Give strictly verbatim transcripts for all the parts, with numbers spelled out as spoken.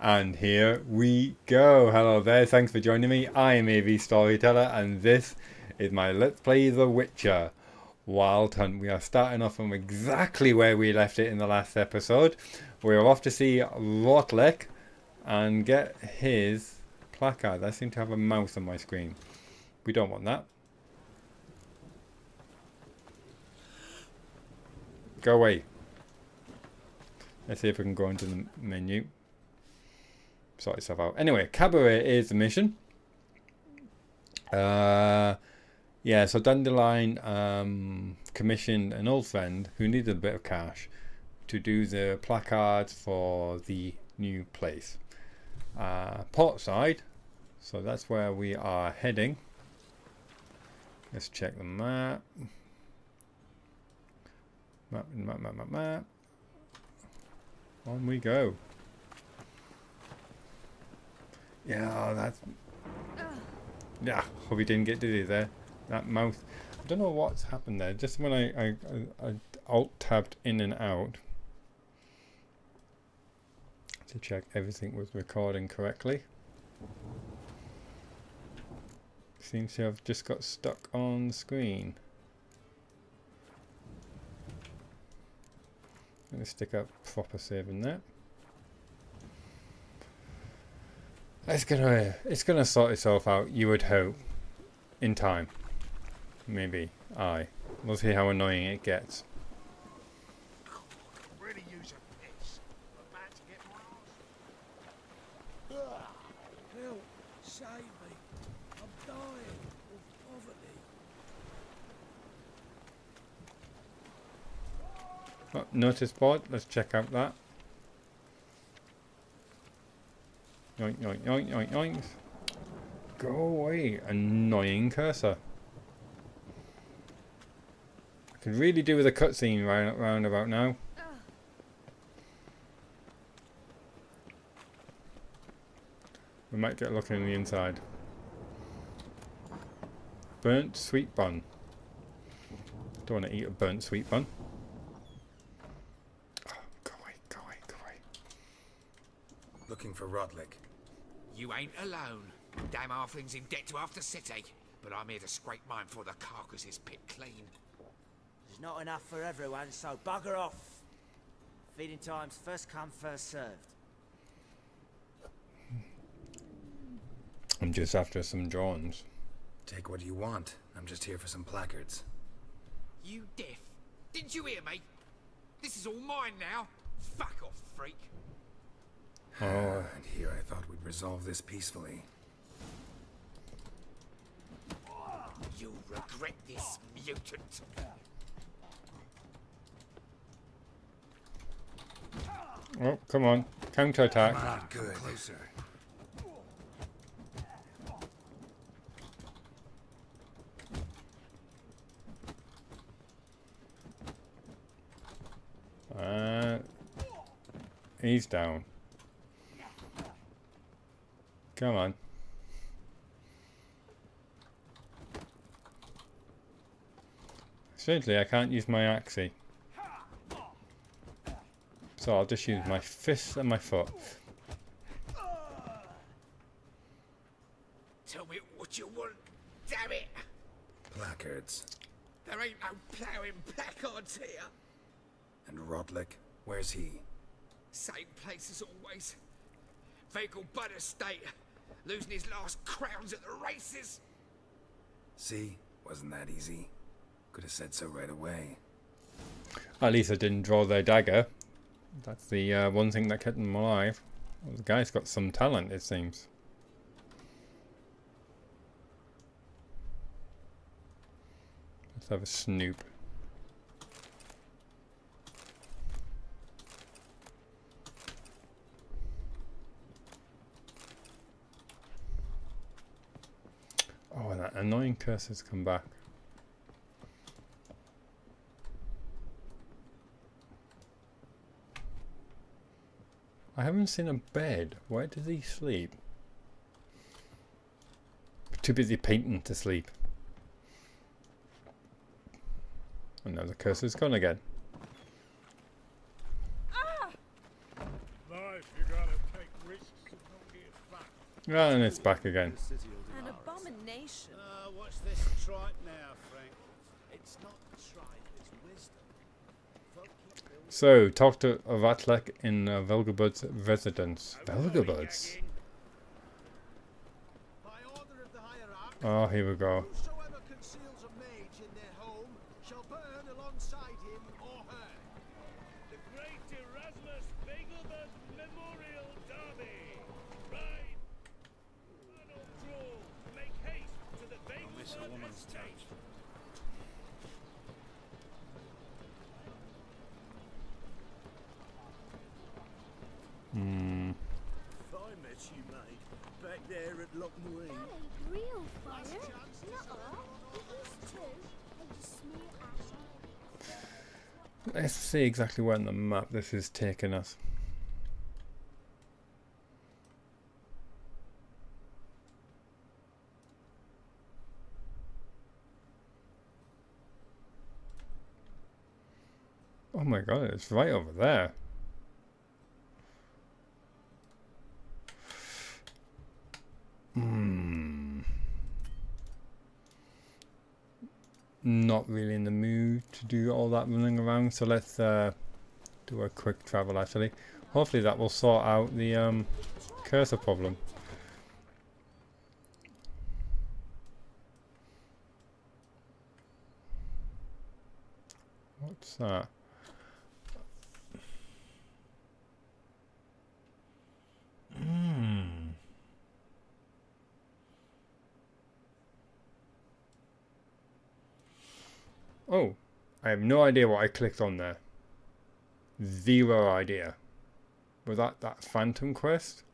And here we go. Hello there, thanks for joining me. I am A V Storyteller and this is my Let's Play The Witcher Wild Hunt. We are starting off from exactly where we left it in the last episode. We are off to see Rodlick and get his placard. I seem to have a mouse on my screen. We don't want that. Go away. Let's see if we can go into the menu. Sort yourself out. Anyway, Cabaret is the mission. Uh, yeah, so Dandelion um, commissioned an old friend who needed a bit of cash to do the placards for the new place. Uh, Portside, so that's where we are heading. Let's check the map. Map, map, map, map, map. On we go. Yeah, that's... Yeah, hope we didn't get dizzy there. That mouse. I don't know what's happened there. Just when I, I, I, I alt-tabbed in and out to check everything was recording correctly. Seems to have just got stuck on the screen. Let me stick up proper save in there. It's gonna, it's gonna sort itself out, you would hope, in time. Maybe, aye. We'll see how annoying it gets. Really use a piss. About to get miles. Ugh. Help, save me. I'm dying of poverty. Oh, notice board, let's check out that. Yoink, yoink, yoink, yoink, yoink. Go away, annoying cursor. I could really do with a cutscene right round about now. We might get looking in the inside. Burnt sweet bun. Don't want to eat a burnt sweet bun. Oh, go away, go away, go away. Looking for Rodlick. You ain't alone. Damn halflings in debt to half the city. But I'm here to scrape mine before the carcass is pit clean. There's not enough for everyone, so bugger off. Feeding time's first come, first served. I'm just after some drawings. Take what you want. I'm just here for some placards. You deaf. Didn't you hear me? This is all mine now. Fuck off, freak. Oh, and here I thought we'd resolve this peacefully. You'll regret this, mutant. Oh, come on. Counterattack. Not good. Closer. Uh, he's down. Come on. Strangely, I can't use my axie. So I'll just use my fist and my foot. Tell me what you want, damn it! Placards. There ain't no ploughing placards here. And Rodlick, where's he? Same place as always. Velgebud estate. Losing his last crowns at the races. See? Wasn't that easy? Could have said so right away. At least I didn't draw their dagger. That's the uh, one thing that kept them alive. Well, the guy's got some talent, it seems. Let's have a snoop. Oh, and that annoying curse has come back. I haven't seen a bed. Where does he sleep? Too busy painting to sleep. And now the curse is gone again. Ah! Life, you gotta take Well, and it's back again. An abomination. Uh, what's this tripe now, Frank? It's not tripe, it's wisdom. So, talk to Rodlick in uh, Velgebud's residence. Velgebud's? Oh, here we go. Hmm. Let's see exactly where on the map this is taking us. Oh my god, it's right over there. Hmm. Not really in the mood to do all that running around, so let's uh, do a quick travel actually. Hopefully that will sort out the um, cursor problem. What's that? Oh, I have no idea what I clicked on there. Zero idea. Was that that Phantom quest?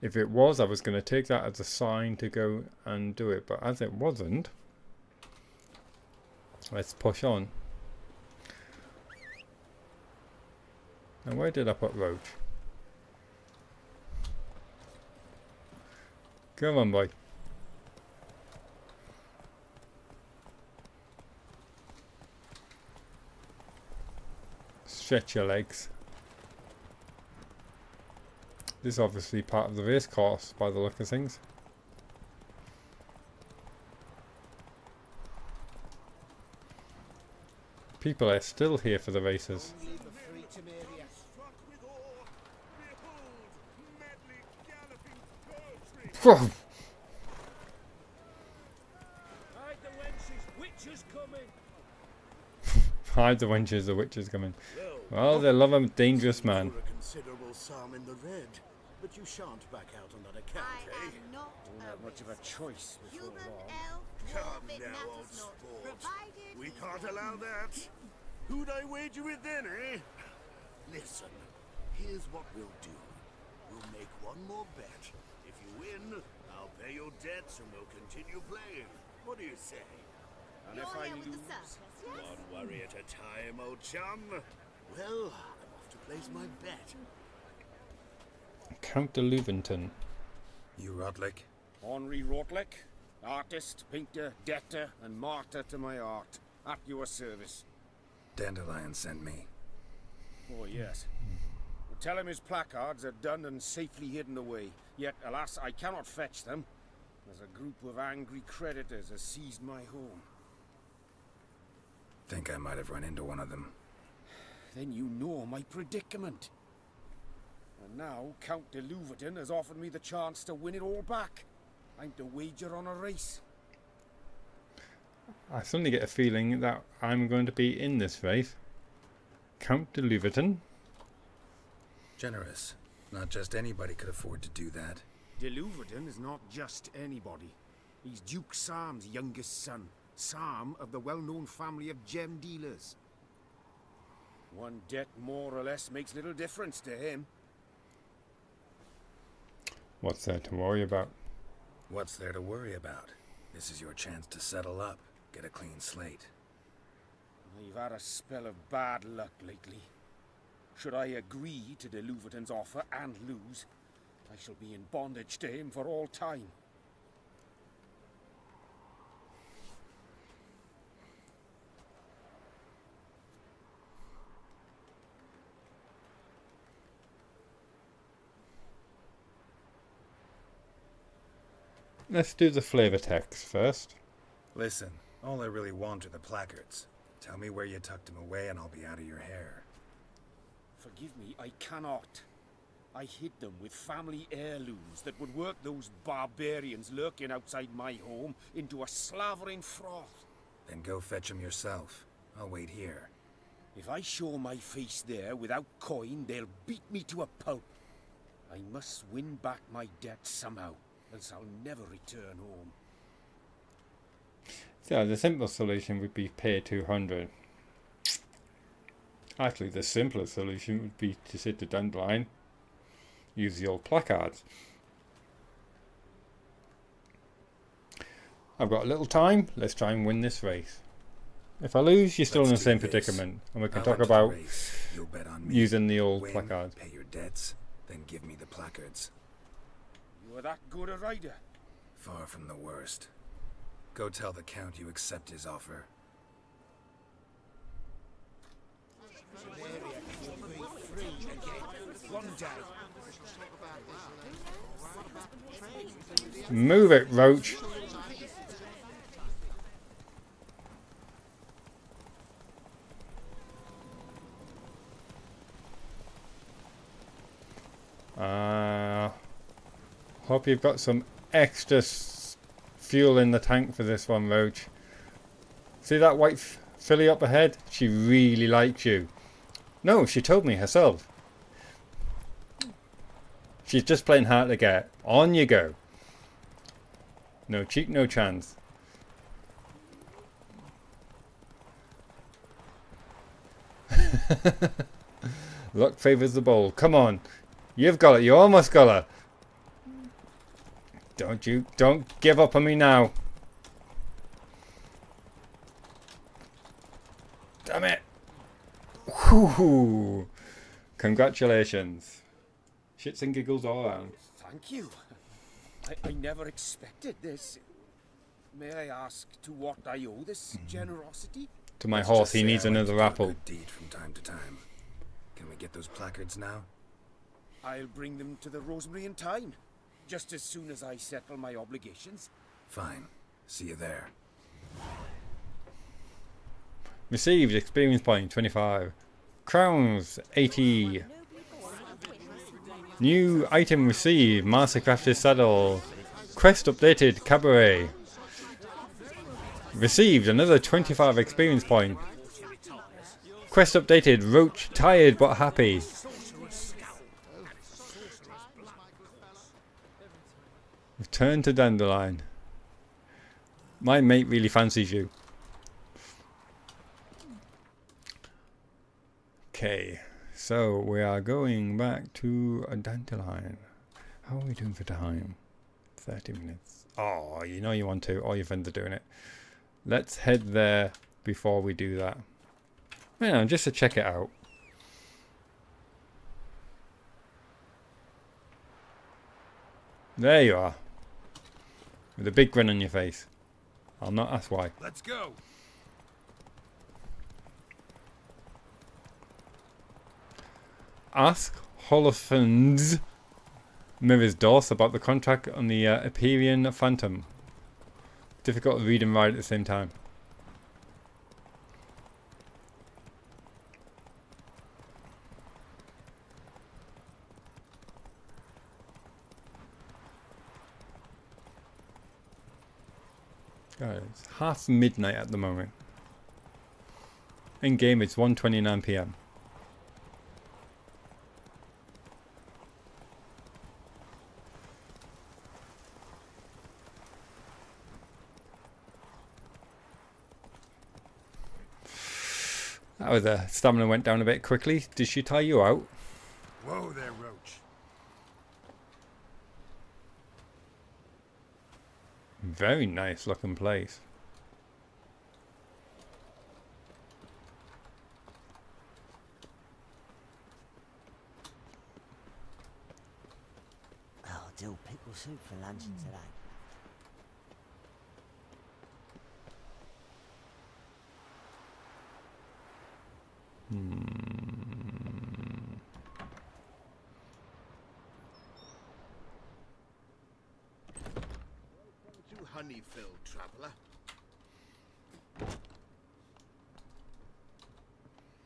If it was, I was going to take that as a sign to go and do it, but as it wasn't, let's push on. Now, where did I put Roach? Come on, boy. Stretch your legs. This is obviously part of the race course by the look of things. People are still here for the races. Hide the wenches, witches coming. Hide the wenches, the witches coming. Well, they love a dangerous man. A considerable sum in the red, but you shan't back out on that account, eh? Not have much of a choice before long. Come now, old sport. We can't allow that. Who'd I wager with then, eh? Listen, here's what we'll do. We'll make one more bet. Win, I'll pay your debts and we'll continue playing. What do you say? And You're if I lose, circus, yes? One worry at a time, old chum. Well, I'm off to place my bet. Count de Lauverton. You Rodlick? Henri Rodlick, artist, painter, debtor, and martyr to my art. At your service. Dandelion sent me. Oh, yes. Tell him his placards are done and safely hidden away. Yet, alas, I cannot fetch them, as a group of angry creditors has seized my home. Think I might have run into one of them. Then you know my predicament. And now, Count de Lauverton has offered me the chance to win it all back. I'm to wager on a race. I suddenly get a feeling that I'm going to be in this race. Count de Lauverton? Generous. Not just anybody could afford to do that. De Lauverton is not just anybody. He's Duke Sam's youngest son. Sam of the well-known family of gem dealers. One debt more or less makes little difference to him. What's there to worry about? What's there to worry about? This is your chance to settle up, get a clean slate. You've had a spell of bad luck lately. Should I agree to de Lauverton's offer and lose, I shall be in bondage to him for all time. Let's do the flavor text first. Listen, all I really want are the placards. Tell me where you tucked them away and I'll be out of your hair. Forgive me, I cannot. I hid them with family heirlooms that would work those barbarians lurking outside my home into a slavering froth. Then go fetch them yourself. I'll wait here. If I show my face there without coin, they'll beat me to a pulp. I must win back my debt somehow, else I'll never return home. So the simple solution would be pay two hundred. Actually, the simpler solution would be to sit to Dandelion, use the old placards. I've got a little time, let's try and win this race. If I lose, you're still Let's in the same this. predicament, and we can I talk about using the old Win, placards. Pay your debts, then give me the placards. You are that good a rider? Far from the worst. Go tell the Count you accept his offer. Move it, Roach. Uh, hope you've got some extra s fuel in the tank for this one, Roach. See that white f filly up ahead? She really liked you. No, she told me herself. She's just playing hard to get. On you go. No cheek, no chance. Luck favours the bold. Come on. You've got it. You almost got it. Don't you... Don't give up on me now. Damn it. Whew. Congratulations. Shits and giggles all around. Thank you. I, I never expected this. May I ask to what I owe this generosity? To my Let's horse. He needs I another apple. Deed from time to time. Can we get those placards now? I'll bring them to the Rosemary in time, just as soon as I settle my obligations. Fine. See you there. Received experience point twenty-five. Crowns eighty. New item received. Mastercrafted saddle. Quest updated. Cabaret. Received another twenty-five experience point. Quest updated. Roach tired but happy. Return to Dandelion. My mate really fancies you. Okay, so we are going back to a Dandelion. How are we doing for time? thirty minutes. Oh, you know you want to. All your friends are doing it. Let's head there before we do that. You know, just to check it out. There you are. With a big grin on your face. I'll not ask why. Let's go. Ask Holofernes Meiersdorf about the contract on the uh, Apiarian Phantom. Difficult to read and write at the same time. God, it's half midnight at the moment. In game, it's one twenty-nine p m That was a stamina went down a bit quickly. Did she tie you out? Whoa there, Roach. Very nice looking place. I'll do pickle soup for lunch today. Hmm. honey-filled traveller.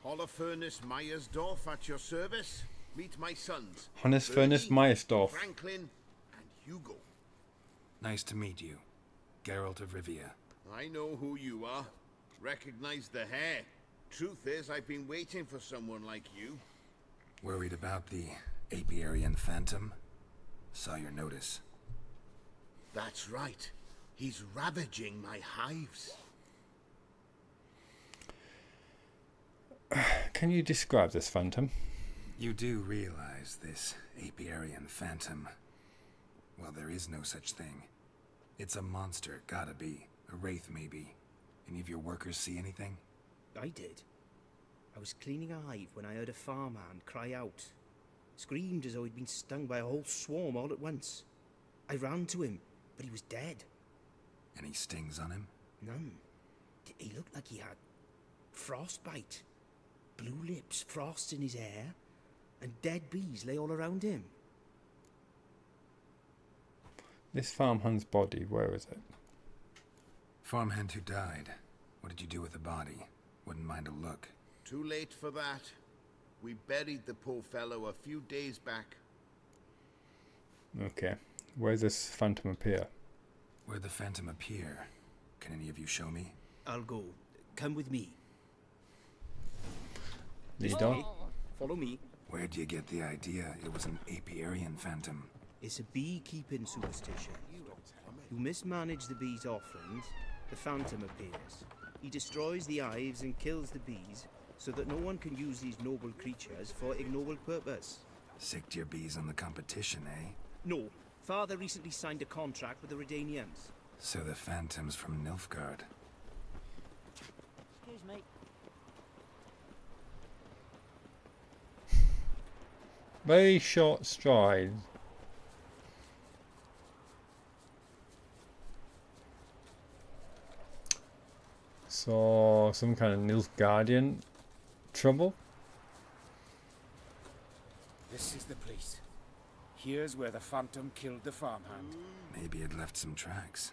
Holofernes Meiersdorf at your service. Meet my sons. Holofernes Meiersdorf. Franklin and Hugo. Nice to meet you, Geralt of Rivia. I know who you are. Recognize the hair. Truth is, I've been waiting for someone like you. Worried about the Apiarian Phantom? Saw your notice. That's right. He's ravaging my hives. Can you describe this phantom? You do realize this Apiarian Phantom. Well, there is no such thing. It's a monster, gotta be. A wraith, maybe. Any of your workers see anything? I did. I was cleaning a hive when I heard a farmhand cry out. Screamed as though he'd been stung by a whole swarm all at once. I ran to him, but he was dead. Any stings on him? None. He looked like he had frostbite. Blue lips, frost in his hair, and dead bees lay all around him. This farmhand's body, where is it? Farmhand who died. What did you do with the body? Wouldn't mind a look. Too late for that. We buried the poor fellow a few days back. Okay. Where does this phantom appear? Where the phantom appear? Can any of you show me? I'll go. Come with me. Lead on. Follow me. Where do you get the idea it was an Apiarian Phantom? It's a beekeeping superstition. You mismanage the bees' offerings, the phantom appears. He destroys the hives and kills the bees, so that no one can use these noble creatures for ignoble purpose. Sicked your bees on the competition, eh? No. Father recently signed a contract with the Redanians. So the phantom's from Nilfgaard. Excuse me. Very short stride. So, some kind of Nilfgaardian trouble? This is the place. Here's where the phantom killed the farmhand. Maybe it left some tracks.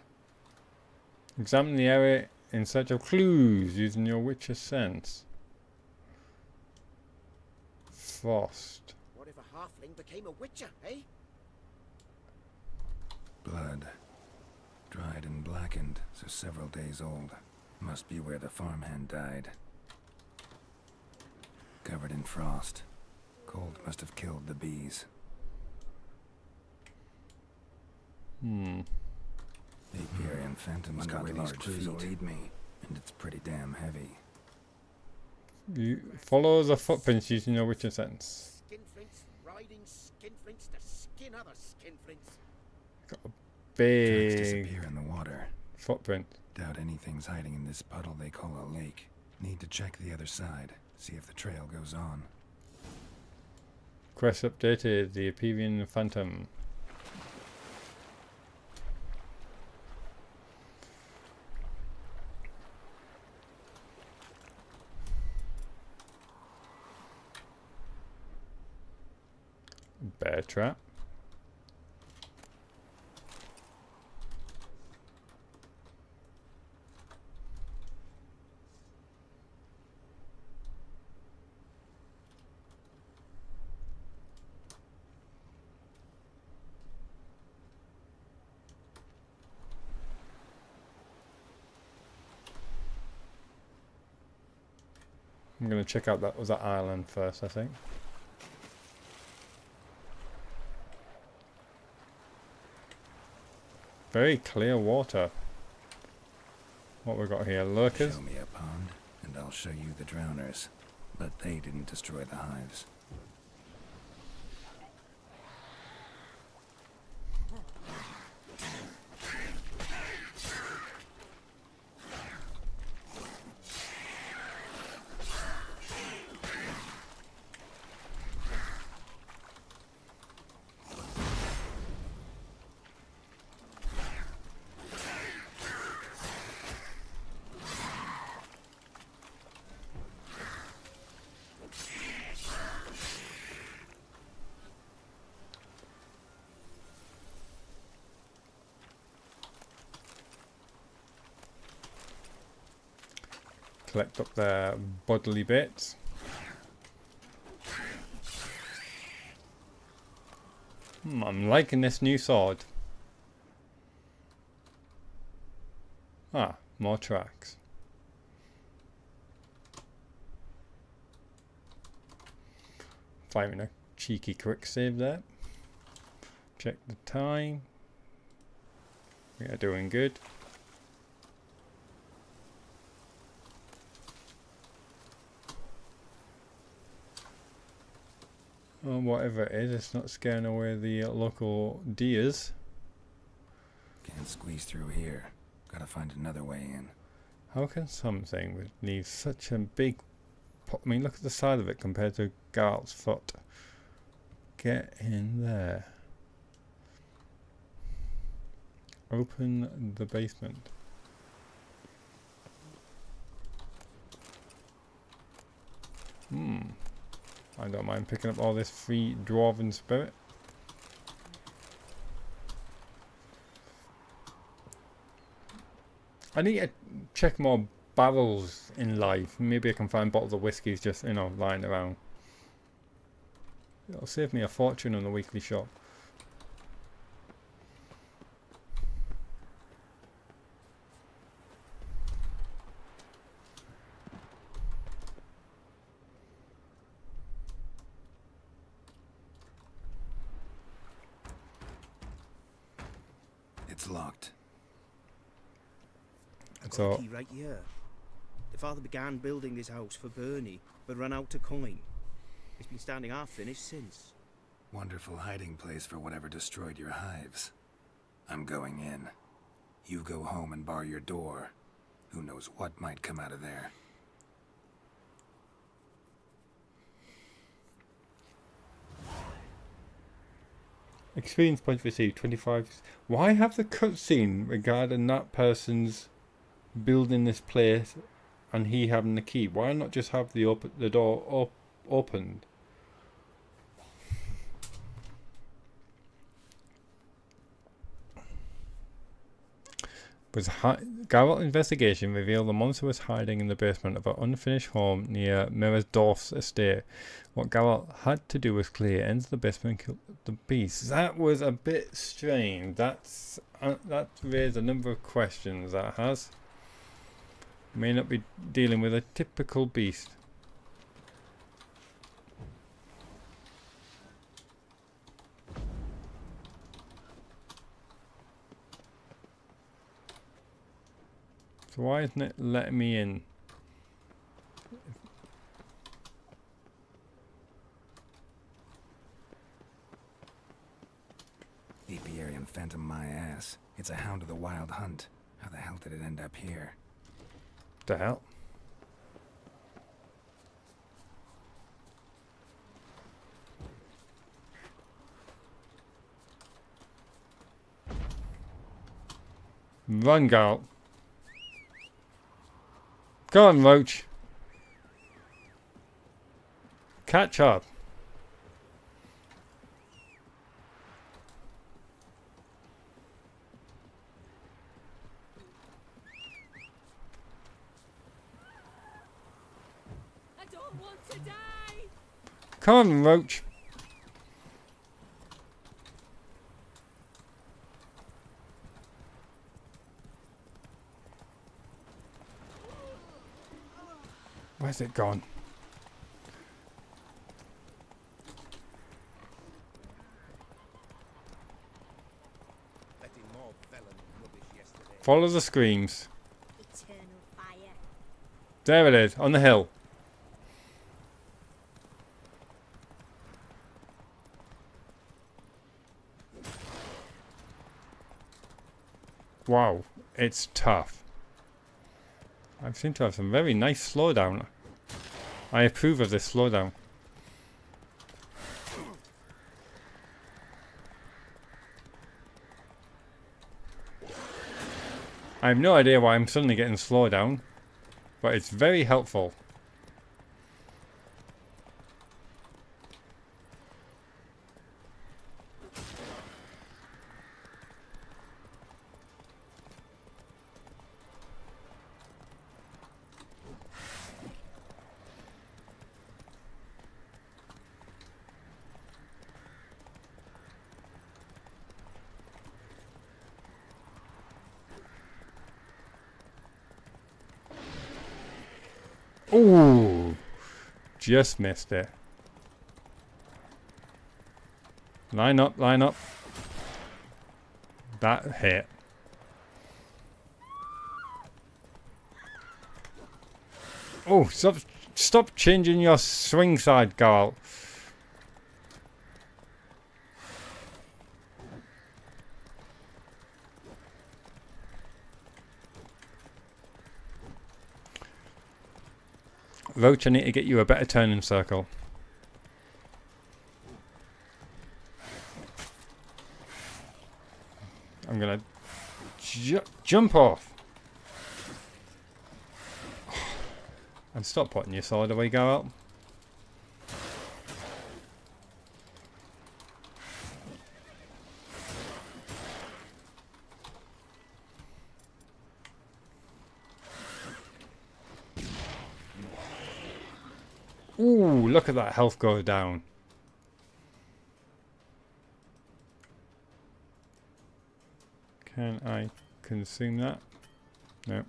Examine the area in search of clues using your witcher sense. Frost. What if a halfling became a witcher, eh? Blood. Dried and blackened, so several days old. Must be where the farmhand died. Covered in frost. Cold must have killed the bees. Hmm. The Apiarian Phantom's got large feet. Will eat me, and it's pretty damn heavy. You follow the footprints using your witcher sense. Skinflints riding skinflints to skin other skinflints. Got a big disappear in the water. Footprint. Doubt anything's hiding in this puddle they call a lake. Need to check the other side. See if the trail goes on. Quest updated. The Apiarian Phantom. Bear trap. I'm going to check out that was that island first, I think. Very clear water. What we got here? Lurkers? Show me a pond, and I'll show you the drowners. But they didn't destroy the hives. collect up their bodily bits. Hmm, I'm liking this new sword. Ah, more tracks. Firing a cheeky quick save there. Check the time. We are doing good. Or whatever it is, it's not scaring away the uh, local deers. Can't squeeze through here. Gotta find another way in. How can something with need such a big pop? I mean, look at the side of it compared to Geralt's foot. Get in there. Open the basement. Hmm. I don't mind picking up all this free dwarven spirit. I need to check more barrels in life. Maybe I can find bottles of whiskies just, you know, lying around. It'll save me a fortune on the weekly shop. So, right here. The father began building this house for Bernie, but ran out of coin. It's been standing half finished since. Wonderful hiding place for whatever destroyed your hives. I'm going in. You go home and bar your door. Who knows what might come out of there. Experience points received twenty-five. Why have the cutscene regarding that person's building this place and he having the key? Why not just have the op the door op opened? Was Geralt's investigation revealed the monster was hiding in the basement of an unfinished home near Mirrorsdorf's estate. What Geralt had to do was clear into the basement and kill the beast. That was a bit strange. That's uh, that raised a number of questions. That has. May not be dealing with a typical beast. So why isn't it letting me in? The Apiarian Phantom, my ass. It's a hound of the Wild Hunt. How the hell did it end up here? The hell? Run, Geralt. Go on, Roach. Catch up. Come on, Roach. Where's it gone? Follow the screams. Eternal fire. There it is, on the hill. Wow, it's tough. I seem to have some very nice slowdown. I approve of this slowdown. I have no idea why I'm suddenly getting slowed down, but it's very helpful. Oh, just missed it. Line up, line up. That hit. Oh, stop, stop changing your swing side, Geralt. Roach, I need to get you a better turning circle. I'm gonna ju jump off. And stop putting your side away, Geralt. Ooh, look at that health go down. Can I consume that? No.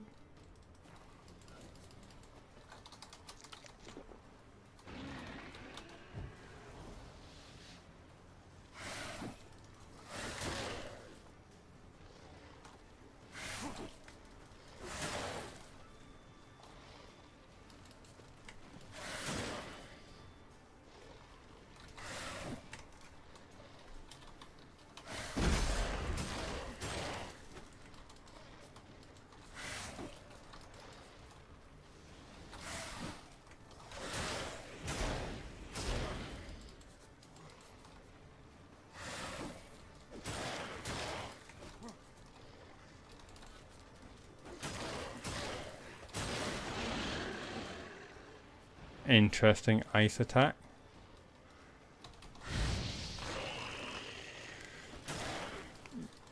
Interesting ice attack.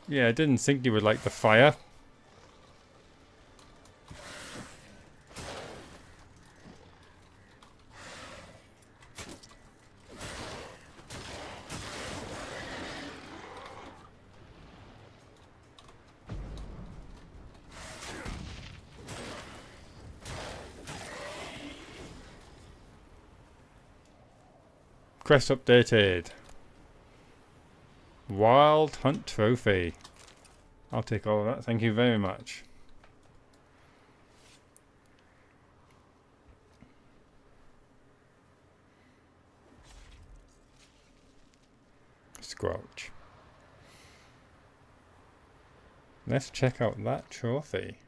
Yeah, I didn't think you would like the fire. Quest updated. Wild Hunt Trophy. I'll take all of that. Thank you very much. Squelch. Let's check out that trophy.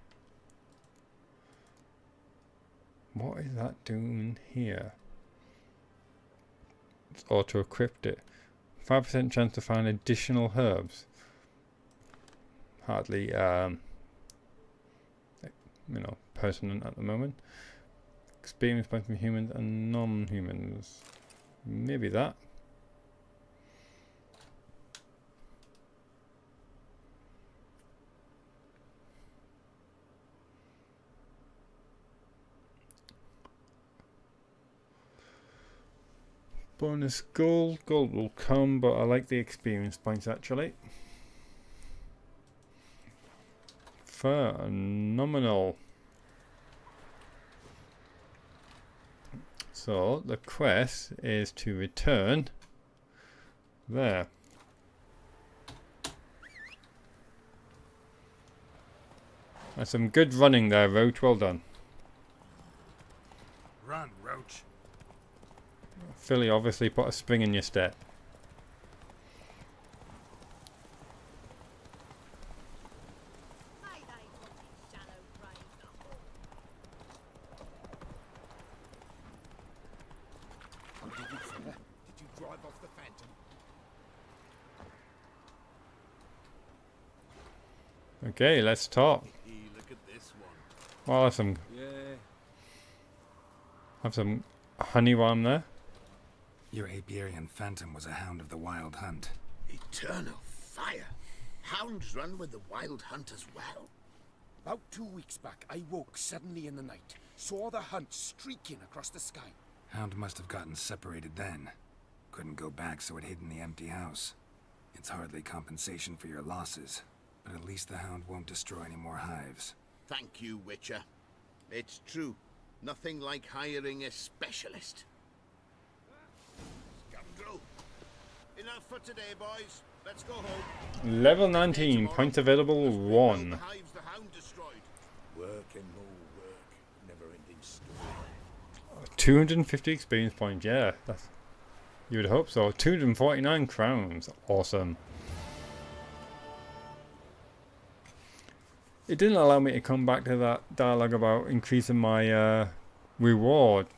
What is that doing here? Auto-equipped it. five percent chance to find additional herbs. Hardly, um, you know, pertinent at the moment. Experience points from humans and non-humans. Maybe that. Bonus gold. Gold will come, but I like the experience points actually. Phenomenal. So the quest is to return there. That's some good running there, Roach. Well done. Run, Roach. Philly obviously put a spring in your step. Did you, Did you drive off the Phantom? Okay, let's talk. Look at this one. Well, I'll have some. Yeah. Have some honey worm there. Your Apiarian Phantom was a hound of the Wild Hunt. Eternal fire! Hounds run with the Wild Hunt as well. About two weeks back, I woke suddenly in the night, saw the hunt streaking across the sky. Hound must have gotten separated then. Couldn't go back, so it hid in the empty house. It's hardly compensation for your losses, but at least the hound won't destroy any more hives. Thank you, Witcher. It's true. Nothing like hiring a specialist. Scoundrel. Enough for today, boys. Let's go home. Level nineteen, points available one. Hives the hound destroyed. Work and more work. Never ending story. Two hundred and fifty experience points, yeah. That's, you would hope so. Two hundred and forty nine crowns. Awesome. It didn't allow me to come back to that dialogue about increasing my uh, reward.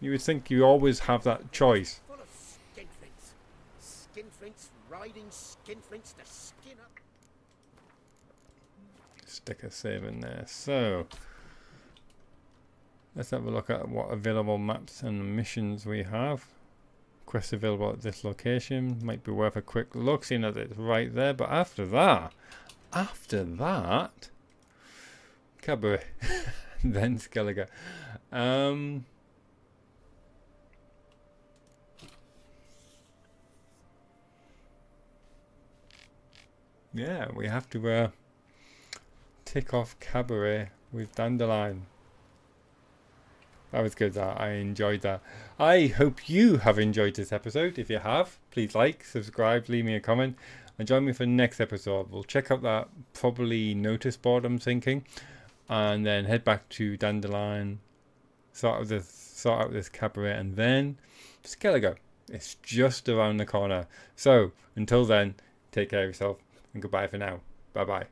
You would think you always have that choice. Full of skinflints. Skinflints riding skinflints to skin up. Stick a save in there. So, let's have a look at what available maps and missions we have. Quests available at this location. Might be worth a quick look, seeing that it's right there. But after that... After that, Cabaret, then Skellige. Um, yeah, we have to uh, tick off Cabaret with Dandelion. That was good. That I enjoyed that. I hope you have enjoyed this episode. If you have, please like, subscribe, leave me a comment. And join me for the next episode. We'll check out that probably notice board, I'm thinking, and then head back to Dandelion, sort of this, sort out this Cabaret, and then Skellige. It's just around the corner. So until then, take care of yourself and goodbye for now. Bye bye.